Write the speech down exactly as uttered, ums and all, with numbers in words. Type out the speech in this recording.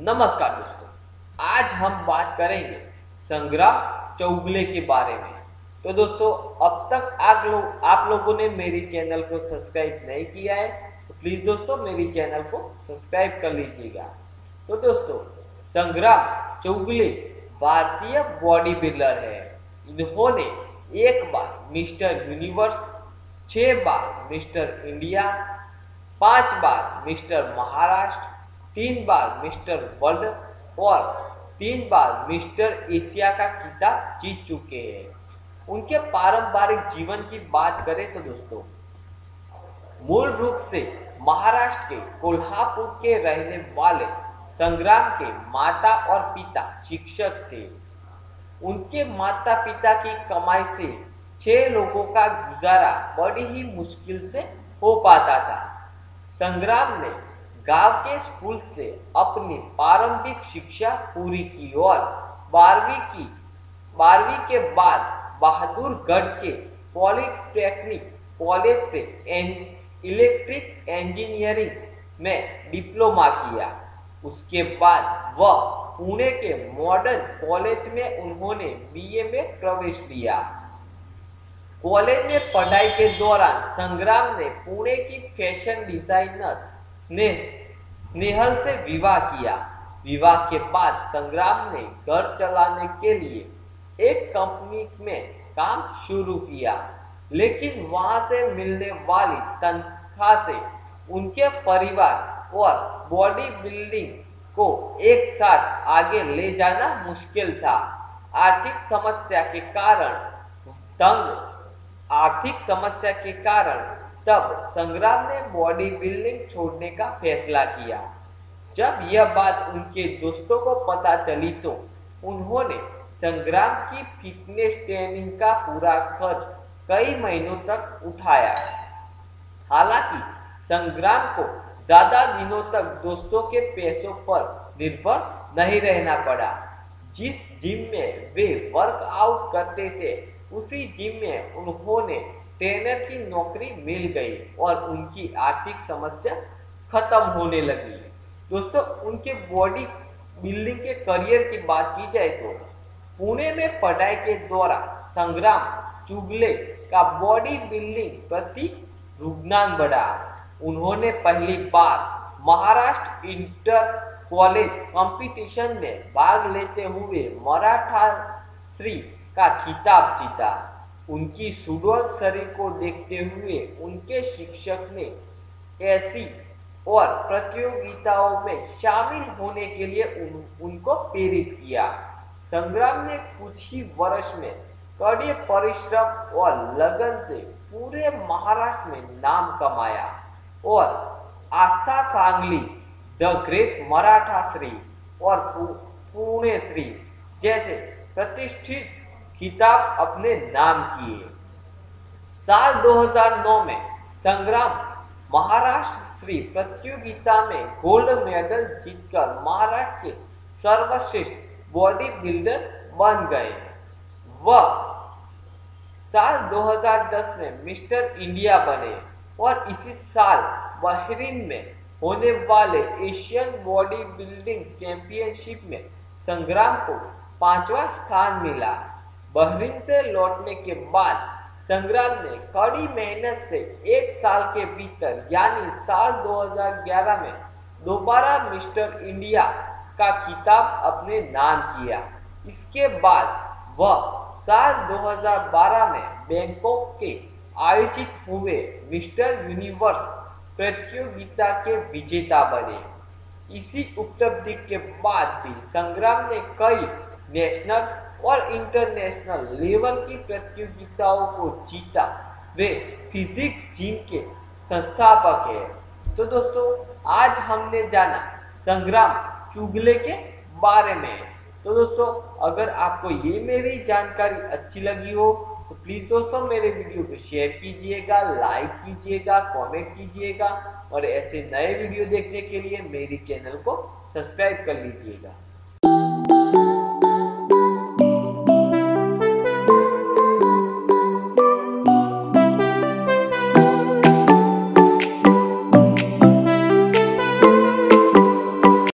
नमस्कार दोस्तों, आज हम बात करेंगे संग्राम चौगुले के बारे में। तो दोस्तों, अब तक आप लोग आप लोगों ने मेरी चैनल को सब्सक्राइब नहीं किया है तो प्लीज़ दोस्तों मेरी चैनल को सब्सक्राइब कर लीजिएगा। तो दोस्तों, संग्राम चौगुले भारतीय बॉडी बिल्डर है। इन्होंने एक बार मिस्टर यूनिवर्स, छः बार मिस्टर इंडिया, पाँच बार मिस्टर महाराष्ट्र, तीन बार मिस्टर वर्ल्ड और तीन बार मिस्टर एशिया का खिताब जीत चुके हैं। उनके पारंपरिक जीवन की बात करें तो दोस्तों, मूल रूप से महाराष्ट्र के कोल्हापुर के रहने वाले संग्राम के माता और पिता शिक्षक थे। उनके माता पिता की कमाई से छह लोगों का गुजारा बड़ी ही मुश्किल से हो पाता था। संग्राम ने गांव के स्कूल से अपनी प्रारंभिक शिक्षा पूरी की और बारहवीं की बारहवीं के बाद बहादुरगढ़ के पॉलिटेक्निक कॉलेज से इलेक्ट्रिक इंजीनियरिंग में डिप्लोमा किया। उसके बाद वह पुणे के मॉडर्न कॉलेज में उन्होंने बीए में प्रवेश लिया। कॉलेज में पढ़ाई के दौरान संग्राम ने पुणे की फैशन डिजाइनर स्नेह स्नेहल से विवाह किया। विवाह के बाद संग्राम ने घर चलाने के लिए एक कंपनी में काम शुरू किया, लेकिन वहां से मिलने वाली तनख्वाह से उनके परिवार और बॉडी बिल्डिंग को एक साथ आगे ले जाना मुश्किल था। आर्थिक समस्या के कारण तंग आर्थिक समस्या के कारण तब संग्राम ने बॉडी बिल्डिंग छोड़ने का फैसला किया। जब यह बात उनके दोस्तों को पता चली तो उन्होंने संग्राम की फिटनेस ट्रेनिंग का पूरा खर्च कई महीनों तक उठाया। हालांकि संग्राम को ज्यादा दिनों तक दोस्तों के पैसों पर निर्भर नहीं रहना पड़ा। जिस जिम में वे वर्कआउट करते थे उसी जिम में उन्होंने ट्रेनर की नौकरी मिल गई और उनकी आर्थिक समस्या खत्म होने लगी। दोस्तों, उनके बॉडी बिल्डिंग के करियर की बात की जाए तो पुणे में पढ़ाई के दौरान संग्राम चौगुले का बॉडी बिल्डिंग प्रति रुझान बढ़ा। उन्होंने पहली बार महाराष्ट्र इंटर कॉलेज कंपटीशन में भाग लेते हुए मराठा श्री का खिताब जीता। उनकी सुडौल शरीर को देखते हुए उनके शिक्षक ने ऐसी और प्रतियोगिताओं में शामिल होने के लिए उन, उनको प्रेरित किया। संग्राम ने कुछ ही वर्ष में कड़ी परिश्रम और लगन से पूरे महाराष्ट्र में नाम कमाया और आस्था सांगली, द ग्रेट मराठा श्री और पुणे श्री जैसे प्रतिष्ठित किताब अपने नाम किए। साल दो हज़ार नौ में संग्राम महाराष्ट्र प्रतियोगिता में गोल्ड मेडल जीतकर महाराष्ट्र के सर्वश्रेष्ठ बॉडी बिल्डर बन गए। वह साल दो हज़ार दस में मिस्टर इंडिया बने और इसी साल बहरीन में होने वाले एशियन बॉडी बिल्डिंग चैंपियनशिप में संग्राम को पांचवा स्थान मिला। बहरीन से लौटने के बाद संग्राम ने कड़ी मेहनत से एक साल के भीतर यानी साल दो हज़ार ग्यारह में दोबारा मिस्टर इंडिया का खिताब अपने नाम किया। इसके बाद वह साल दो हज़ार बारह में बैंकॉक के आयोजित हुए मिस्टर यूनिवर्स प्रतियोगिता के विजेता बने। इसी उपलब्धि के बाद भी संग्राम ने कई नेशनल और इंटरनेशनल लेवल की प्रतियोगिताओं को जीता। वे फिजिक जीम के संस्थापक हैं। तो दोस्तों, आज हमने जाना संग्राम चौगुले के बारे में। तो दोस्तों, अगर आपको ये मेरी जानकारी अच्छी लगी हो तो प्लीज़ दोस्तों मेरे वीडियो को शेयर कीजिएगा, लाइक कीजिएगा, कमेंट कीजिएगा और ऐसे नए वीडियो देखने के लिए मेरे चैनल को सब्सक्राइब कर लीजिएगा।